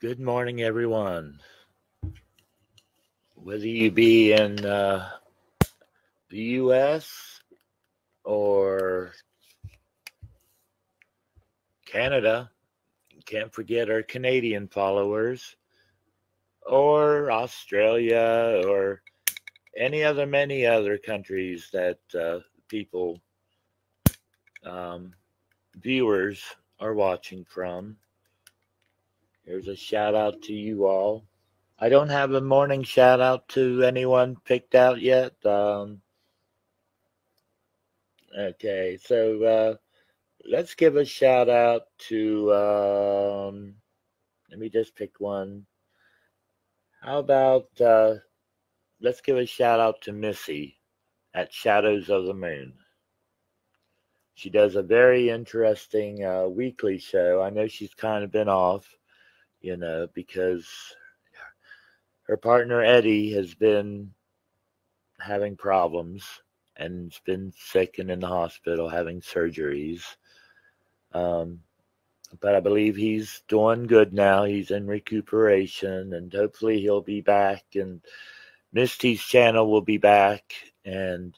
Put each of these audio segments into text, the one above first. Good morning, everyone. Whether you be in the U.S. or Canada, can't forget our Canadian followers, or Australia, or any other, many other countries that people, viewers are watching from. Here's a shout out to you all. I don't have a morning shout out to anyone picked out yet. Okay, so let's give a shout out to, let me just pick one. How about, let's give a shout out to Missy at Shadows of the Moon. She does a very interesting weekly show. I know she's kind of been off, you know, because her partner Eddie has been having problems and has been sick and in the hospital having surgeries. But I believe he's doing good now. He's in recuperation, and hopefully he'll be back. And Misty's channel will be back. And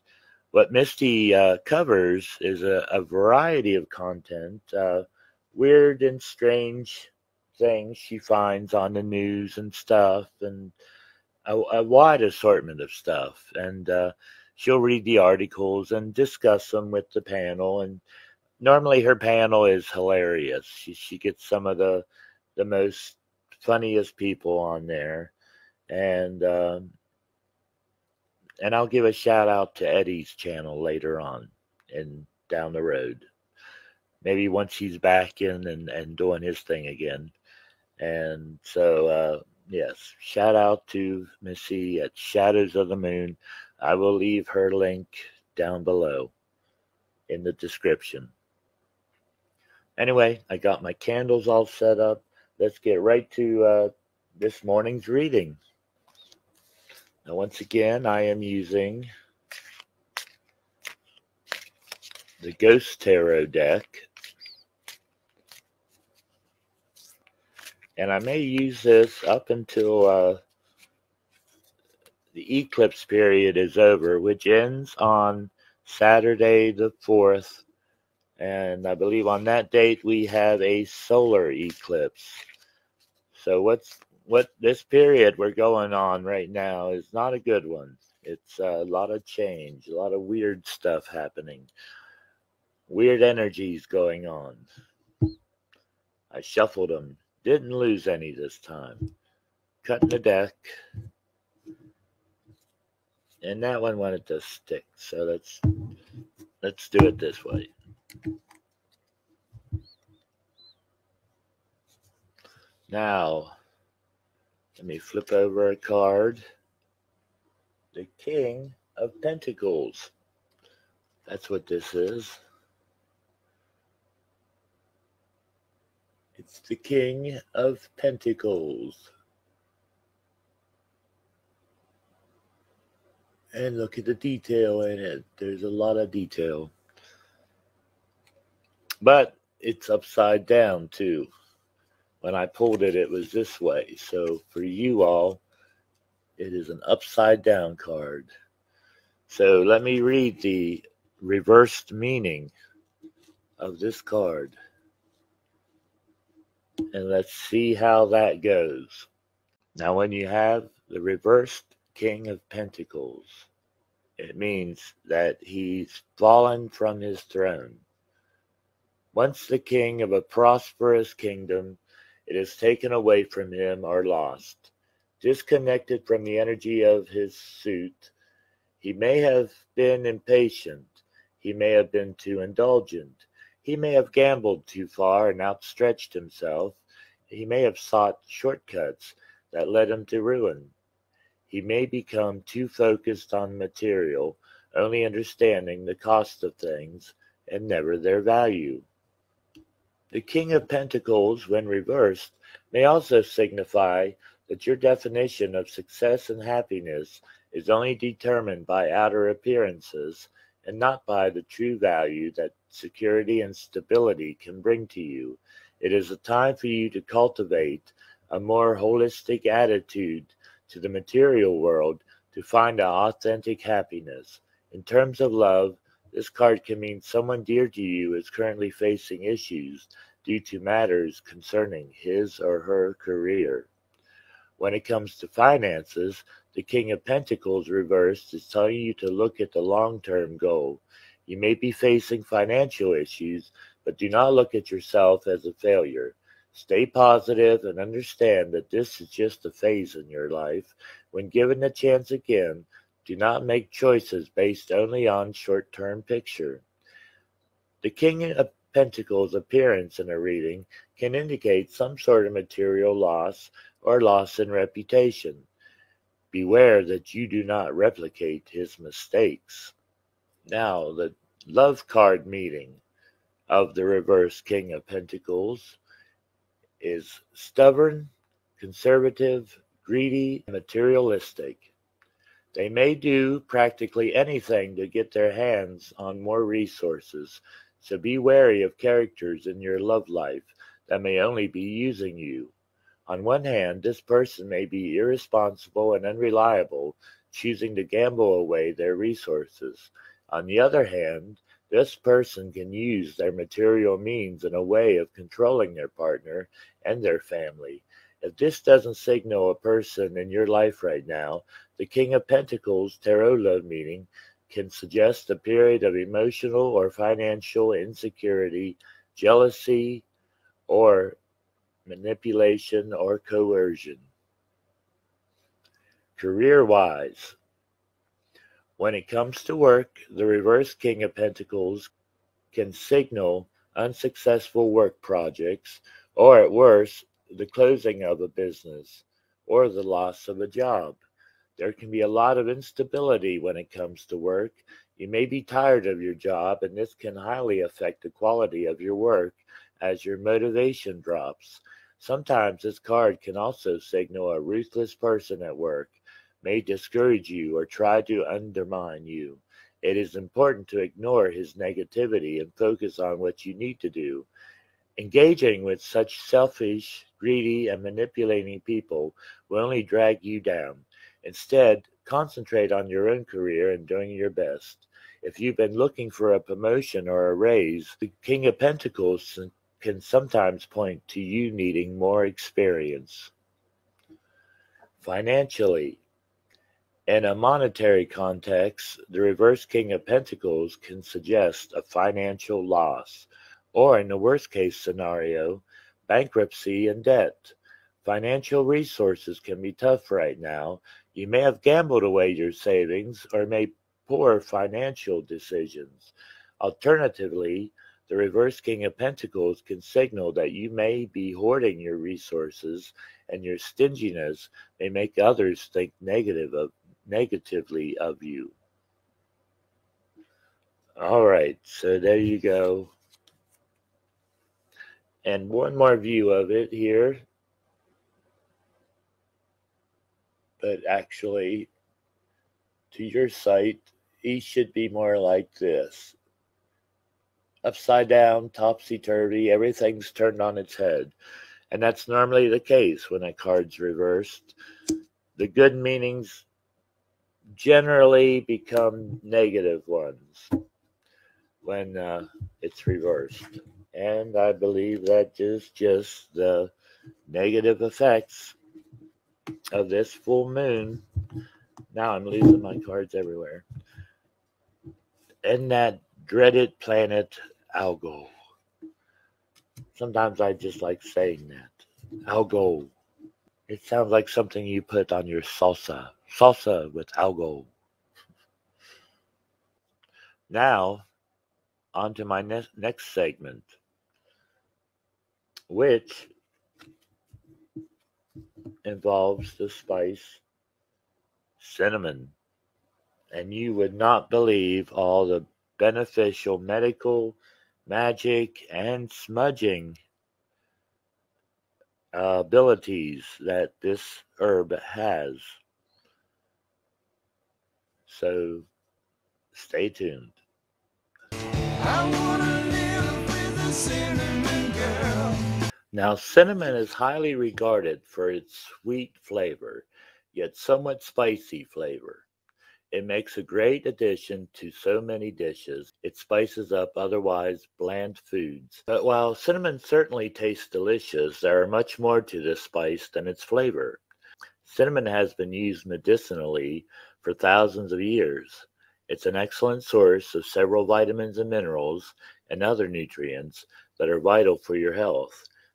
what Misty covers is a variety of content, weird and strange things she finds on the news and stuff, and a wide assortment of stuff. And she'll read the articles and discuss them with the panel. And normally her panel is hilarious. She gets some of the most funniest people on there. And I'll give a shout out to Eddie's channel later on and down the road. Maybe once he's back in and doing his thing again. And so, yes, shout out to Missy at Shadows of the Moon. I will leave her link down below in the description. Anyway, I got my candles all set up. Let's get right to this morning's reading. Now, once again, I am using the Ghost Tarot deck. And I may use this up until the eclipse period is over, which ends on Saturday the 4th. And I believe on that date we have a solar eclipse. So what this period we're going on right now is not a good one. It's a lot of change, a lot of weird stuff happening. Weird energies going on. I shuffled them. Didn't lose any this time. Cutting the deck. And that one wanted to stick. So let's do it this way. Now, let me flip over a card. The King of Pentacles. That's what this is. It's the King of Pentacles. And look at the detail in it. There's a lot of detail. But it's upside down, too. When I pulled it, it was this way. So for you all, it is an upside down card. So let me read the reversed meaning of this card. And let's see how that goes. Now, when you have the reversed King of Pentacles, it means that he's fallen from his throne. Once the king of a prosperous kingdom, it is taken away from him or lost. Disconnected from the energy of his suit, he may have been impatient. He may have been too indulgent. He may have gambled too far and outstretched himself. He may have sought shortcuts that led him to ruin. He may become too focused on material, only understanding the cost of things and never their value. The King of Pentacles, when reversed, may also signify that your definition of success and happiness is only determined by outer appearances and not by the true value that security and stability can bring to you. It is a time for you to cultivate a more holistic attitude to the material world to find an authentic happiness. In terms of love, this card can mean someone dear to you is currently facing issues due to matters concerning his or her career. When it comes to finances, the King of Pentacles reversed is telling you to look at the long-term goal. You may be facing financial issues, but do not look at yourself as a failure. Stay positive and understand that this is just a phase in your life. When given the chance again, do not make choices based only on short-term picture. The King of Pentacles appearance in a reading can indicate some sort of material loss or loss in reputation. Beware that you do not replicate his mistakes. Now, the love card meaning of the reverse King of Pentacles is stubborn, conservative, greedy, and materialistic. They may do practically anything to get their hands on more resources, so be wary of characters in your love life that may only be using you. On one hand, this person may be irresponsible and unreliable, choosing to gamble away their resources. On the other hand, this person can use their material means in a way of controlling their partner and their family. If this doesn't signal a person in your life right now, the King of Pentacles tarot love meaning can suggest a period of emotional or financial insecurity, jealousy, or manipulation or coercion. Career-wise, when it comes to work, the reverse King of Pentacles can signal unsuccessful work projects, or at worst, the closing of a business or the loss of a job. There can be a lot of instability when it comes to work. You may be tired of your job, and this can highly affect the quality of your work as your motivation drops. Sometimes this card can also signal a ruthless person at work may discourage you or try to undermine you. It is important to ignore his negativity and focus on what you need to do. Engaging with such selfish, greedy, and manipulating people will only drag you down. Instead, concentrate on your own career and doing your best. If you've been looking for a promotion or a raise, the King of Pentacles can sometimes point to you needing more experience. Financially, in a monetary context, the reverse King of Pentacles can suggest a financial loss, or in the worst-case scenario, bankruptcy and debt. Financial resources can be tough right now. You may have gambled away your savings or made poor financial decisions. Alternatively, the reverse King of Pentacles can signal that you may be hoarding your resources, and your stinginess may make others think negatively of you. All right, so there you go. And one more view of it here. But actually, to your site, he should be more like this. Upside down, topsy-turvy, everything's turned on its head. And that's normally the case when a card's reversed. The good meanings generally become negative ones when it's reversed. And I believe that is just the negative effects of this full moon. Now I'm losing my cards everywhere. And that dreaded planet, Algol. Sometimes I just like saying that. Algol. It sounds like something you put on your salsa. Salsa with Algol. Now, on to my next segment, which involves the spice cinnamon. And you would not believe all the beneficial medical, magic, and smudging abilities that this herb has. So stay tuned. I wanna live with a cinnamon girl. Now, cinnamon is highly regarded for its sweet flavor, yet somewhat spicy flavor. It makes a great addition to so many dishes. It spices up otherwise bland foods. But while cinnamon certainly tastes delicious, there are much more to this spice than its flavor. Cinnamon has been used medicinally for thousands of years. It's an excellent source of several vitamins and minerals and other nutrients that are vital for your health.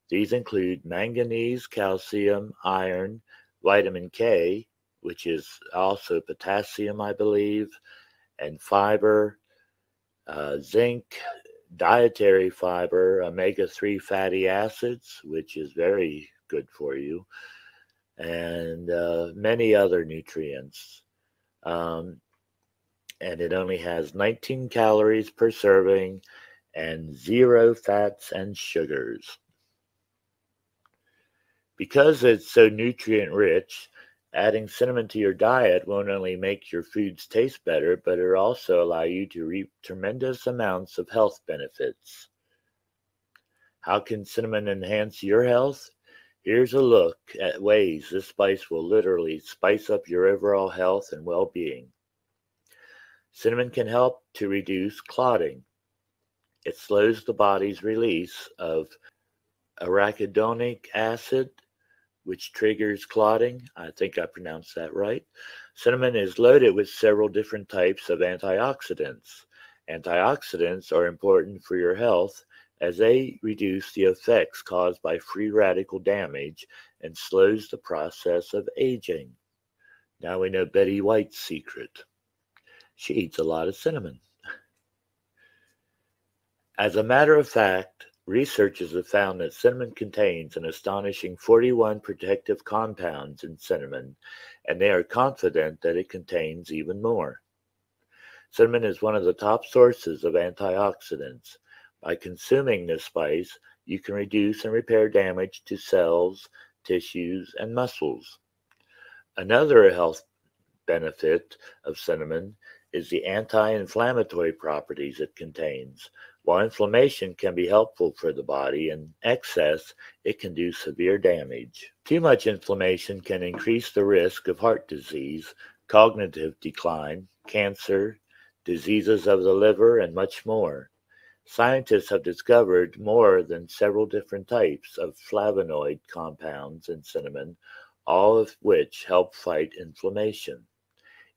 These include manganese, calcium, iron, vitamin K, which is also potassium, I believe, and fiber, zinc, dietary fiber, omega-3 fatty acids, which is very good for you, and many other nutrients. And it only has 19 calories per serving and 0 fats and sugars. Because it's so nutrient-rich, adding cinnamon to your diet won't only make your foods taste better, but it'll also allow you to reap tremendous amounts of health benefits. How can cinnamon enhance your health? Here's a look at ways this spice will literally spice up your overall health and well-being. Cinnamon can help to reduce clotting. It slows the body's release of arachidonic acid, which triggers clotting. I think I pronounced that right. Cinnamon is loaded with several different types of antioxidants. Antioxidants are important for your health as they reduce the effects caused by free radical damage and slows the process of aging. Now we know Betty White's secret. She eats a lot of cinnamon. As a matter of fact, researchers have found that cinnamon contains an astonishing 41 protective compounds in cinnamon, and they are confident that it contains even more. Cinnamon is one of the top sources of antioxidants. By consuming this spice, you can reduce and repair damage to cells, tissues, and muscles. Another health benefit of cinnamon is the anti-inflammatory properties it contains. While inflammation can be helpful for the body, in excess, it can do severe damage. Too much inflammation can increase the risk of heart disease, cognitive decline, cancer, diseases of the liver, and much more. Scientists have discovered more than several different types of flavonoid compounds in cinnamon, all of which help fight inflammation.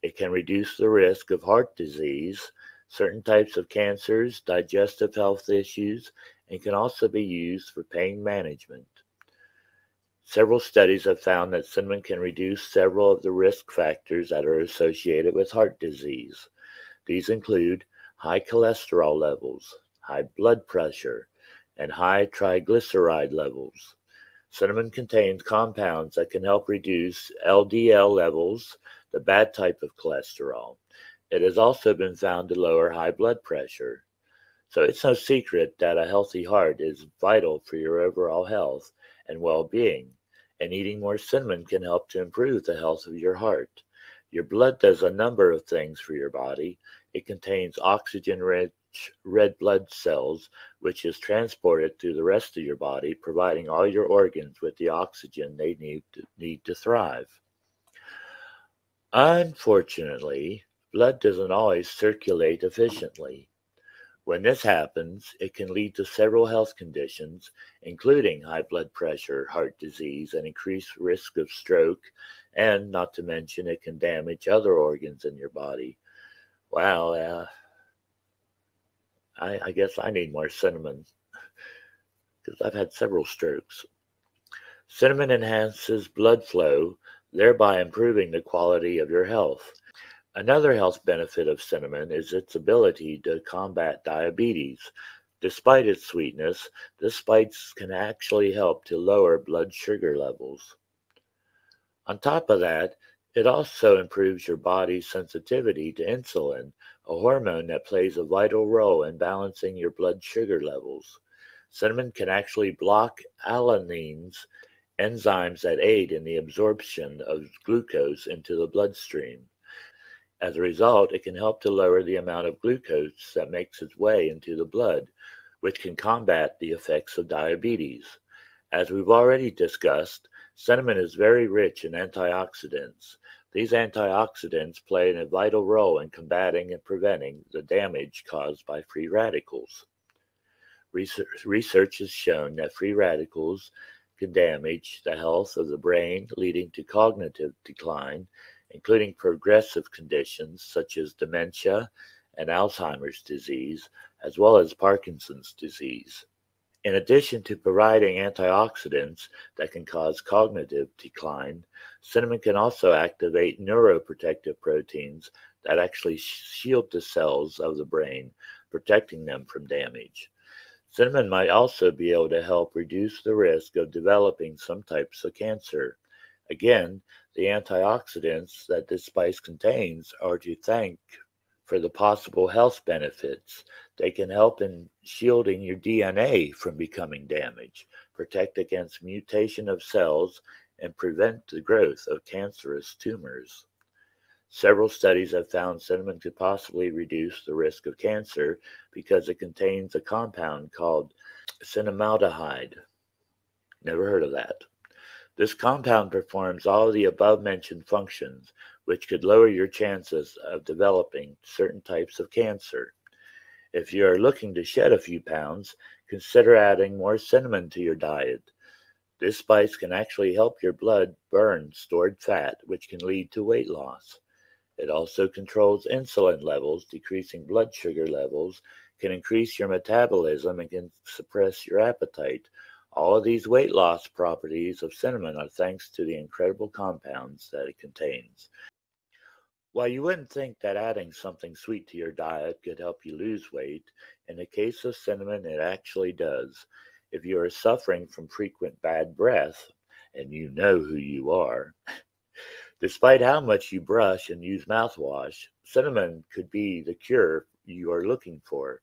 It can reduce the risk of heart disease, certain types of cancers, digestive health issues, and can also be used for pain management. Several studies have found that cinnamon can reduce several of the risk factors that are associated with heart disease. These include high cholesterol levels, high blood pressure, and high triglyceride levels. Cinnamon contains compounds that can help reduce LDL levels, the bad type of cholesterol. It has also been found to lower high blood pressure. So it's no secret that a healthy heart is vital for your overall health and well-being, and eating more cinnamon can help to improve the health of your heart. Your blood does a number of things for your body. It contains oxygen-rich red blood cells, which is transported through the rest of your body, providing all your organs with the oxygen they need to thrive. Unfortunately, blood doesn't always circulate efficiently. When this happens, it can lead to several health conditions, including high blood pressure, heart disease, and increased risk of stroke, and not to mention it can damage other organs in your body. Wow, I guess I need more cinnamon because I've had several strokes. Cinnamon enhances blood flow, thereby improving the quality of your health. Another health benefit of cinnamon is its ability to combat diabetes. Despite its sweetness, this spice can actually help to lower blood sugar levels. On top of that, it also improves your body's sensitivity to insulin, a hormone that plays a vital role in balancing your blood sugar levels. Cinnamon can actually block alanines, enzymes that aid in the absorption of glucose into the bloodstream. As a result, it can help to lower the amount of glucose that makes its way into the blood, which can combat the effects of diabetes. As we've already discussed, cinnamon is very rich in antioxidants. These antioxidants play a vital role in combating and preventing the damage caused by free radicals. Research has shown that free radicals can damage the health of the brain, leading to cognitive decline, including progressive conditions such as dementia and Alzheimer's disease, as well as Parkinson's disease. In addition to providing antioxidants that can cause cognitive decline, cinnamon can also activate neuroprotective proteins that actually shield the cells of the brain, protecting them from damage. Cinnamon might also be able to help reduce the risk of developing some types of cancer. Again, the antioxidants that this spice contains are to thank for the possible health benefits. They can help in shielding your DNA from becoming damaged, protect against mutation of cells, and prevent the growth of cancerous tumors. Several studies have found cinnamon could possibly reduce the risk of cancer because it contains a compound called cinnamaldehyde. Never heard of that. This compound performs all of the above-mentioned functions, which could lower your chances of developing certain types of cancer. If you are looking to shed a few pounds, consider adding more cinnamon to your diet. This spice can actually help your blood burn stored fat, which can lead to weight loss. It also controls insulin levels, decreasing blood sugar levels, can increase your metabolism, and can suppress your appetite. All of these weight loss properties of cinnamon are thanks to the incredible compounds that it contains. While you wouldn't think that adding something sweet to your diet could help you lose weight, in the case of cinnamon, it actually does. If you are suffering from frequent bad breath, and you know who you are, despite how much you brush and use mouthwash, cinnamon could be the cure you are looking for.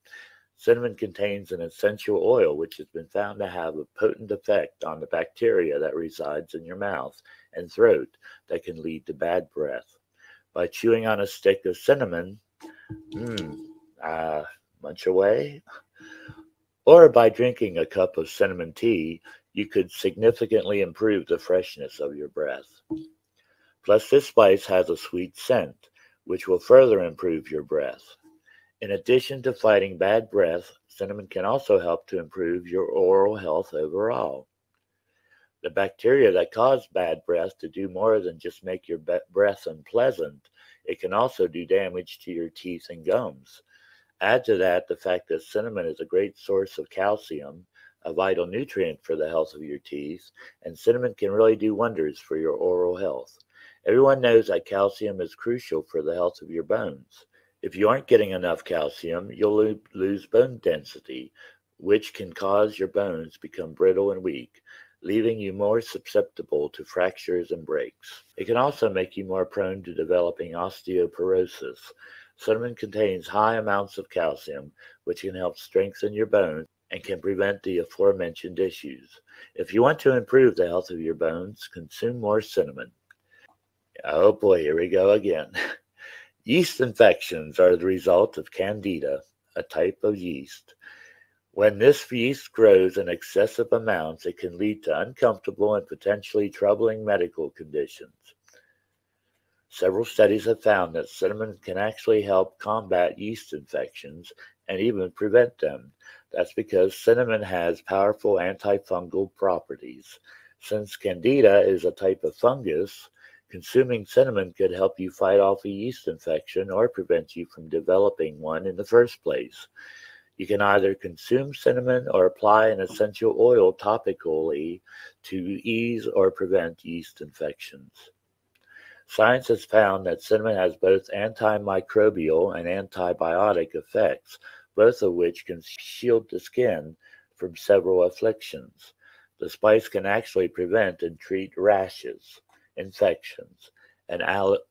Cinnamon contains an essential oil which has been found to have a potent effect on the bacteria that resides in your mouth and throat that can lead to bad breath. By chewing on a stick of cinnamon, munch away, or by drinking a cup of cinnamon tea, you could significantly improve the freshness of your breath. Plus, this spice has a sweet scent, which will further improve your breath. In addition to fighting bad breath, cinnamon can also help to improve your oral health overall. The bacteria that cause bad breath to do more than just make your breath unpleasant. It can also do damage to your teeth and gums. Add to that the fact that cinnamon is a great source of calcium, a vital nutrient for the health of your teeth, and cinnamon can really do wonders for your oral health. Everyone knows that calcium is crucial for the health of your bones. If you aren't getting enough calcium, you'll lose bone density, which can cause your bones to become brittle and weak, leaving you more susceptible to fractures and breaks. It can also make you more prone to developing osteoporosis. Cinnamon contains high amounts of calcium, which can help strengthen your bones and can prevent the aforementioned issues. If you want to improve the health of your bones, consume more cinnamon. Oh boy, here we go again. Yeast infections are the result of Candida, a type of yeast. When this yeast grows in excessive amounts, it can lead to uncomfortable and potentially troubling medical conditions. Several studies have found that cinnamon can actually help combat yeast infections and even prevent them. That's because cinnamon has powerful antifungal properties. Since Candida is a type of fungus, consuming cinnamon could help you fight off a yeast infection or prevent you from developing one in the first place. You can either consume cinnamon or apply an essential oil topically to ease or prevent yeast infections. Science has found that cinnamon has both antimicrobial and antibiotic effects, both of which can shield the skin from several afflictions. The spice can actually prevent and treat rashes, infections, and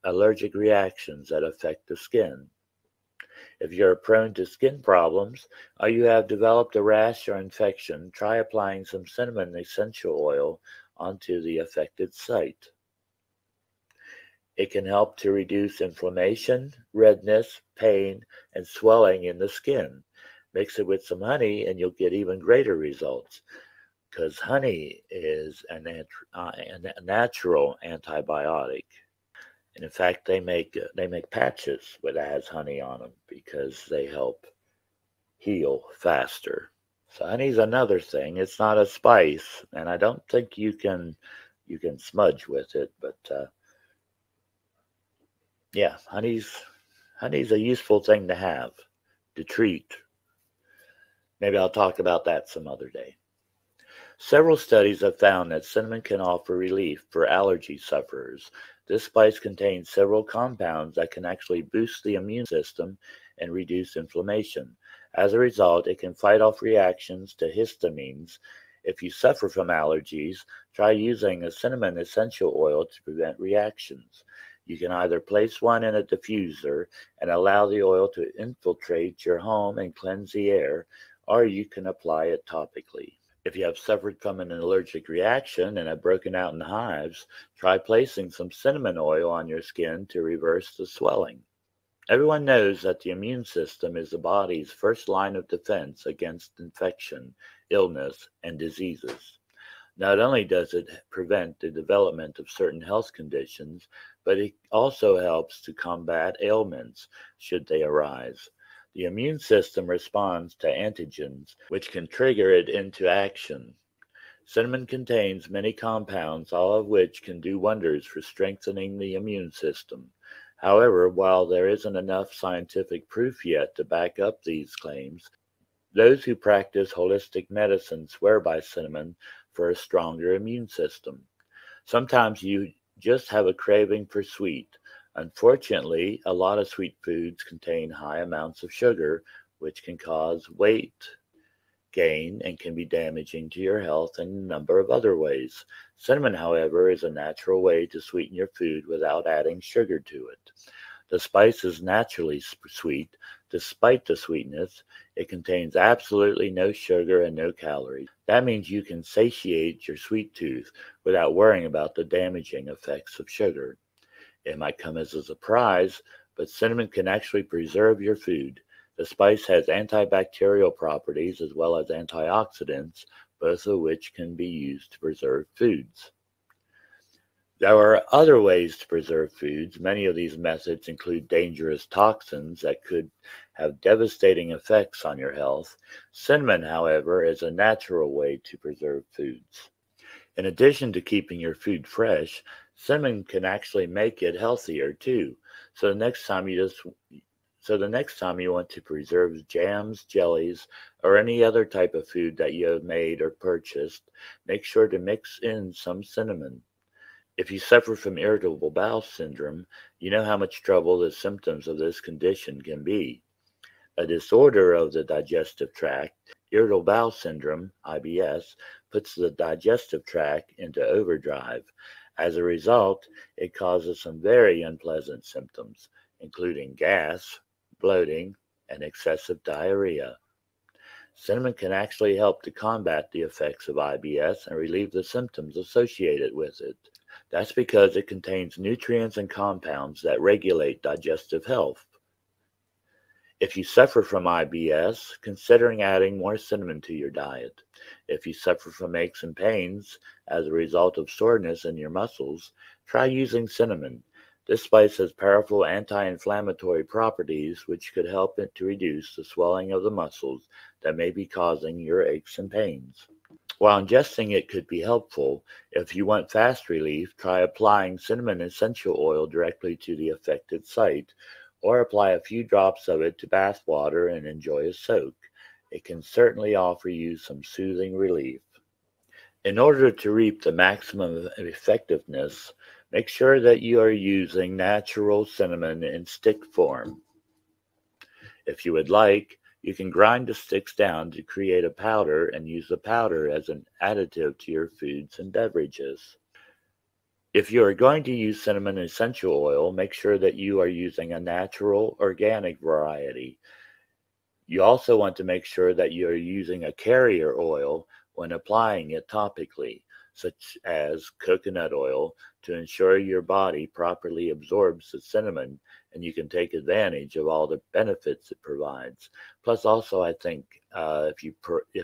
allergic reactions that affect the skin. If you're prone to skin problems or you have developed a rash or infection, try applying some cinnamon essential oil onto the affected site. It can help to reduce inflammation, redness, pain, and swelling in the skin. Mix it with some honey and you'll get even greater results. because honey is a natural antibiotic. And in fact, they make patches that has honey on them because they help heal faster. So honey's another thing. It's not a spice, and I don't think you can smudge with it. But yeah, honey's a useful thing to have to treat. Maybe I'll talk about that some other day. Several studies have found that cinnamon can offer relief for allergy sufferers. This spice contains several compounds that can actually boost the immune system and reduce inflammation. As a result, it can fight off reactions to histamines. If you suffer from allergies, try using a cinnamon essential oil to prevent reactions. You can either place one in a diffuser and allow the oil to infiltrate your home and cleanse the air, or you can apply it topically. If you have suffered from an allergic reaction and have broken out in hives, try placing some cinnamon oil on your skin to reverse the swelling. Everyone knows that the immune system is the body's first line of defense against infection, illness, and diseases. Not only does it prevent the development of certain health conditions, but it also helps to combat ailments should they arise. The immune system responds to antigens, which can trigger it into action. Cinnamon contains many compounds, all of which can do wonders for strengthening the immune system. However, while there isn't enough scientific proof yet to back up these claims, those who practice holistic medicine swear by cinnamon for a stronger immune system. Sometimes you just have a craving for sweet. Unfortunately, a lot of sweet foods contain high amounts of sugar, which can cause weight gain and can be damaging to your health in a number of other ways. Cinnamon, however, is a natural way to sweeten your food without adding sugar to it. The spice is naturally sweet. Despite the sweetness, it contains absolutely no sugar and no calories. That means you can satiate your sweet tooth without worrying about the damaging effects of sugar. It might come as a surprise, but cinnamon can actually preserve your food. The spice has antibacterial properties as well as antioxidants, both of which can be used to preserve foods. There are other ways to preserve foods. Many of these methods include dangerous toxins that could have devastating effects on your health. Cinnamon, however, is a natural way to preserve foods. In addition to keeping your food fresh, cinnamon can actually make it healthier too. So the next time you want to preserve jams, jellies, or any other type of food that you have made or purchased, make sure to mix in some cinnamon. If you suffer from irritable bowel syndrome, you know how much trouble the symptoms of this condition can be. A disorder of the digestive tract, irritable bowel syndrome, IBS, puts the digestive tract into overdrive. As a result, it causes some very unpleasant symptoms, including gas, bloating, and excessive diarrhea. Cinnamon can actually help to combat the effects of IBS and relieve the symptoms associated with it. That's because it contains nutrients and compounds that regulate digestive health. If you suffer from IBS, considering adding more cinnamon to your diet. If you suffer from aches and pains as a result of soreness in your muscles, try using cinnamon. This spice has powerful anti-inflammatory properties which could help it to reduce the swelling of the muscles that may be causing your aches and pains. While ingesting it could be helpful, if you want fast relief, try applying cinnamon essential oil directly to the affected site, or apply a few drops of it to bath water and enjoy a soak. It can certainly offer you some soothing relief. In order to reap the maximum effectiveness, make sure that you are using natural cinnamon in stick form. If you would like, you can grind the sticks down to create a powder and use the powder as an additive to your foods and beverages. If you are going to use cinnamon essential oil, make sure that you are using a natural, organic variety. You also want to make sure that you are using a carrier oil when applying it topically, such as coconut oil, to ensure your body properly absorbs the cinnamon and you can take advantage of all the benefits it provides. Plus, also, I think if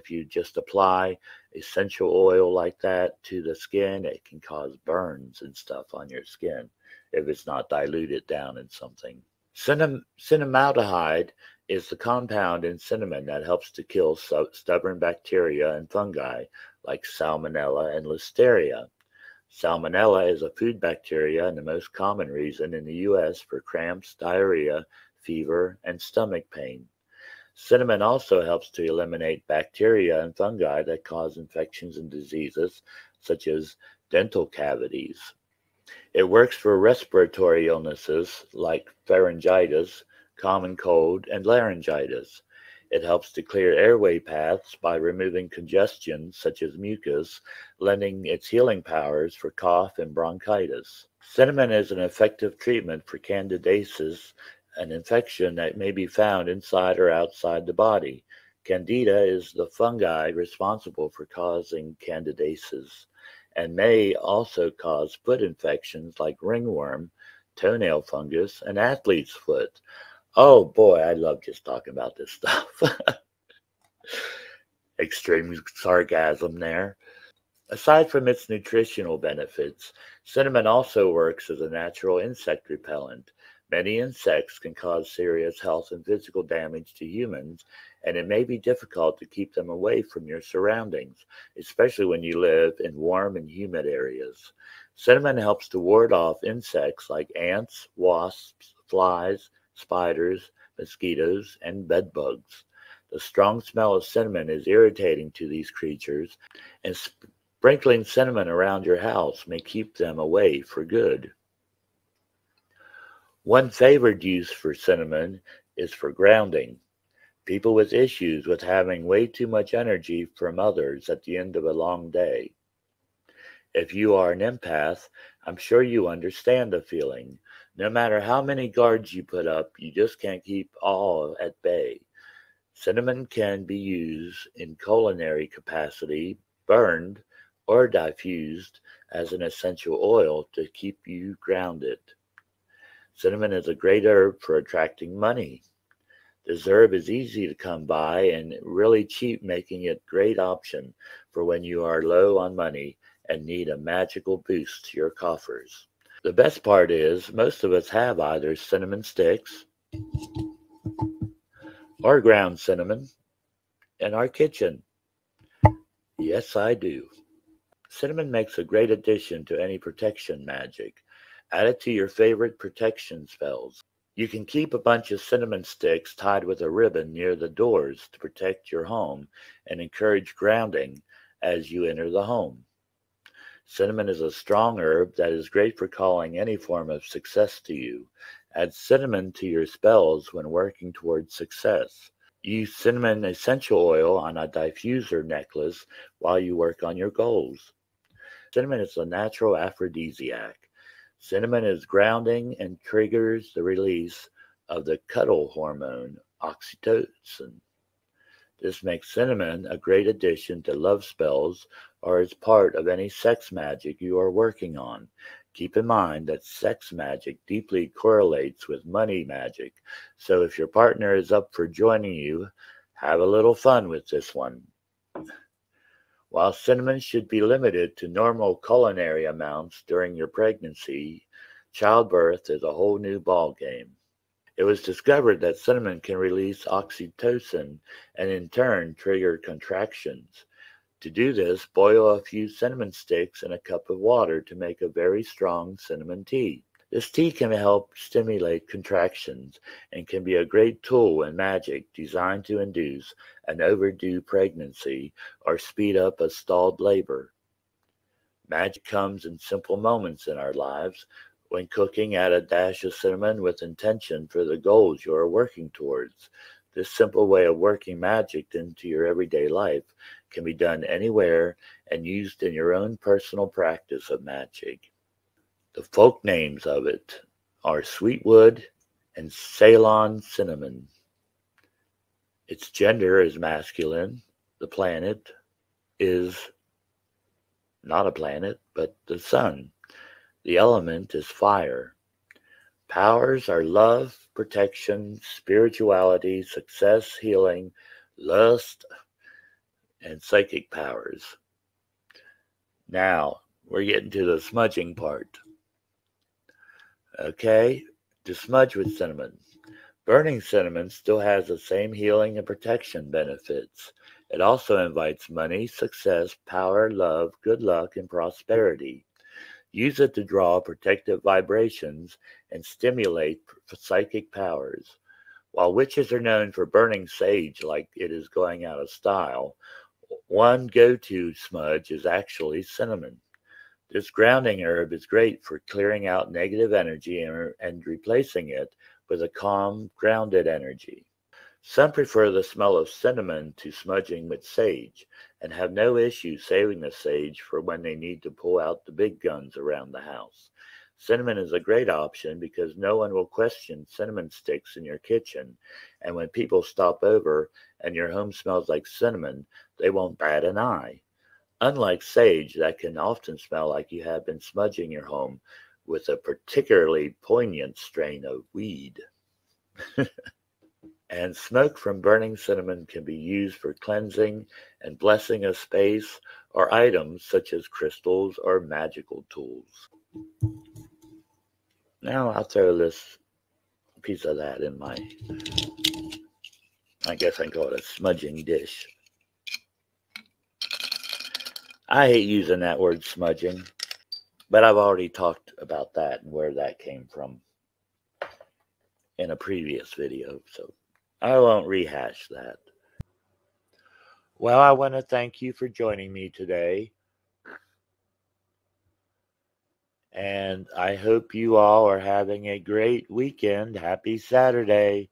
you just apply essential oil like that to the skin, it can cause burns and stuff on your skin if it's not diluted down in something. Cinnamaldehyde is the compound in cinnamon that helps to kill stubborn bacteria and fungi like Salmonella and Listeria. Salmonella is a food bacteria and the most common reason in the U.S. for cramps, diarrhea, fever, and stomach pain. Cinnamon also helps to eliminate bacteria and fungi that cause infections and diseases such as dental cavities. It works for respiratory illnesses like pharyngitis, common cold, and laryngitis. It helps to clear airway paths by removing congestion such as mucus, lending its healing powers for cough and bronchitis. Cinnamon is an effective treatment for candidasis, an infection that may be found inside or outside the body. Candida is the fungi responsible for causing candidasis and may also cause foot infections like ringworm, toenail fungus, and athlete's foot. Oh boy, I love just talking about this stuff. Extreme sarcasm there. Aside from its nutritional benefits, cinnamon also works as a natural insect repellent. Many insects can cause serious health and physical damage to humans, and it may be difficult to keep them away from your surroundings, especially when you live in warm and humid areas. Cinnamon helps to ward off insects like ants, wasps, flies, spiders, mosquitoes, and bedbugs. The strong smell of cinnamon is irritating to these creatures, and sprinkling cinnamon around your house may keep them away for good. One favored use for cinnamon is for grounding. People with issues with having way too much energy from others at the end of a long day. If you are an empath, I'm sure you understand the feeling. No matter how many guards you put up, you just can't keep all at bay. Cinnamon can be used in culinary capacity, burned, or diffused as an essential oil to keep you grounded. Cinnamon is a great herb for attracting money. This herb is easy to come by and really cheap, making it a great option for when you are low on money and need a magical boost to your coffers. The best part is most of us have either cinnamon sticks or ground cinnamon in our kitchen. Yes, I do. Cinnamon makes a great addition to any protection magic. Add it to your favorite protection spells. You can keep a bunch of cinnamon sticks tied with a ribbon near the doors to protect your home and encourage grounding as you enter the home. Cinnamon is a strong herb that is great for calling any form of success to you. Add cinnamon to your spells when working towards success. Use cinnamon essential oil on a diffuser necklace while you work on your goals. Cinnamon is a natural aphrodisiac. Cinnamon is grounding and triggers the release of the cuddle hormone, oxytocin. This makes cinnamon a great addition to love spells or as part of any sex magic you are working on. Keep in mind that sex magic deeply correlates with money magic, so if your partner is up for joining you, have a little fun with this one. While cinnamon should be limited to normal culinary amounts during your pregnancy, childbirth is a whole new ballgame. It was discovered that cinnamon can release oxytocin and in turn trigger contractions. To do this, boil a few cinnamon sticks in a cup of water to make a very strong cinnamon tea. This tea can help stimulate contractions and can be a great tool in magic designed to induce an overdue pregnancy or speed up a stalled labor. Magic comes in simple moments in our lives. When cooking, add a dash of cinnamon with intention for the goals you are working towards. This simple way of working magic into your everyday life can be done anywhere and used in your own personal practice of magic. The folk names of it are Sweetwood and Ceylon cinnamon. Its gender is masculine. The planet is not a planet, but the sun. The element is fire. Powers are love, protection, spirituality, success, healing, lust, and psychic powers. Now, we're getting to the smudging part. Okay, to smudge with cinnamon. Burning cinnamon still has the same healing and protection benefits. It also invites money, success, power, love, good luck, and prosperity. Use it to draw protective vibrations and stimulate psychic powers. While witches are known for burning sage like it is going out of style, one go-to smudge is actually cinnamon. This grounding herb is great for clearing out negative energy and replacing it with a calm, grounded energy. Some prefer the smell of cinnamon to smudging with sage and have no issue saving the sage for when they need to pull out the big guns around the house. Cinnamon is a great option because no one will question cinnamon sticks in your kitchen, and when people stop over and your home smells like cinnamon, they won't bat an eye. Unlike sage, that can often smell like you have been smudging your home with a particularly poignant strain of weed. And smoke from burning cinnamon can be used for cleansing and blessing of space or items such as crystals or magical tools. Now I'll throw this piece of that in my, I guess I can call it a smudging dish. I hate using that word smudging, but I've already talked about that and where that came from in a previous video, so I won't rehash that. Well, I want to thank you for joining me today. And I hope you all are having a great weekend. Happy Saturday.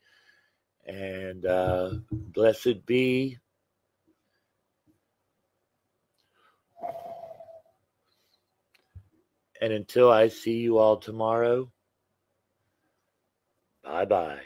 And blessed be. And until I see you all tomorrow, bye-bye.